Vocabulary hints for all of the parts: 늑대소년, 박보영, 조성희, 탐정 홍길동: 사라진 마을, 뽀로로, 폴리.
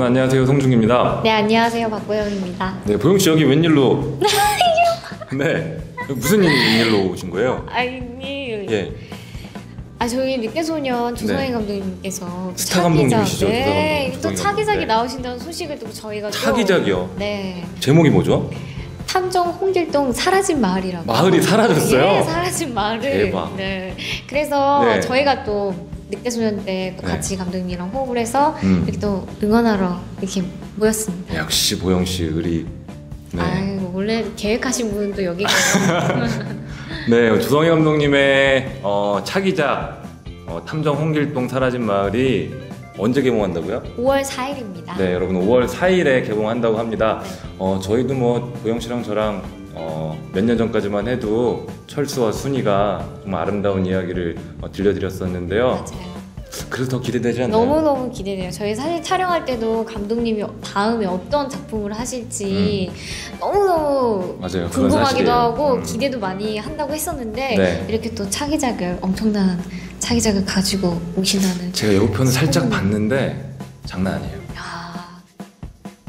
여러분 안녕하세요, 송중기입니다. 네, 안녕하세요, 박보영입니다. 네, 보영 씨 여기 웬일로? 네, 무슨 일로 오신 거예요? 아니, 예. 아, 저희 늑대소년 조성희 네. 감독님께서 스타 감독님이시죠? 네, 또 차기작이 나오신다는 소식을 듣고 저희가 차기작이요? 네. 제목이 뭐죠? 탐정 홍길동 사라진 마을이라고. 마을이 사라졌어요? 네, 사라진 마을. 대박. 네. 그래서 네. 저희가 또 늑대소년 때 또 같이 네. 감독님이랑 호흡을 해서 이렇게 또 응원하러 이렇게 모였습니다. 역시 보영 씨 의리. 네. 아유, 원래 계획하신 분은 또 여기 계세요. 네, 조성희 감독님의 차기작 탐정 홍길동 사라진 마을이 언제 개봉한다고요? 5월 4일입니다. 네, 여러분 5월 4일에 개봉한다고 합니다. 저희도 뭐 보영 씨랑 저랑 몇 년 전까지만 해도 철수와 순이가 정말 아름다운 이야기를 들려드렸었는데요. 맞아요. 그래서 더 기대되지 않나요? 너무너무 기대돼요. 저희 사실 촬영할 때도 감독님이 다음에 어떤 작품을 하실지 너무너무 맞아요. 궁금하기도 하고 기대도 많이 한다고 했었는데 네. 이렇게 또 차기작을 엄청난 차기작을 가지고 오신다는 제가 예고편을 살짝 봤는데 장난 아니에요. 야.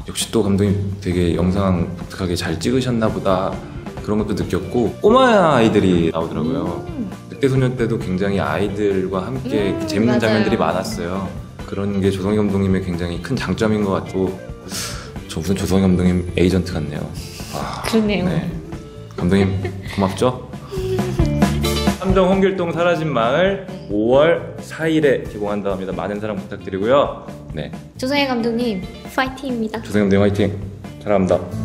역시 또 감독님 되게 영상 독특하게 잘 찍으셨나 보다 그런 것도 느꼈고 꼬마 아이들이 나오더라고요. 늑대소년 때도 굉장히 아이들과 함께 재밌는 맞아요. 장면들이 많았어요. 그런 게 조성희 감독님의 굉장히 큰 장점인 것 같고 저 무슨 조성희 감독님 에이전트 같네요. 아, 그러네요. 네. 감독님 고맙죠? 탐정 홍길동 사라진 마을 5월 4일에 개봉한다고 합니다. 많은 사랑 부탁드리고요. 네. 조성희 감독님 파이팅입니다. 조성희 감독님 파이팅. 사랑합니다.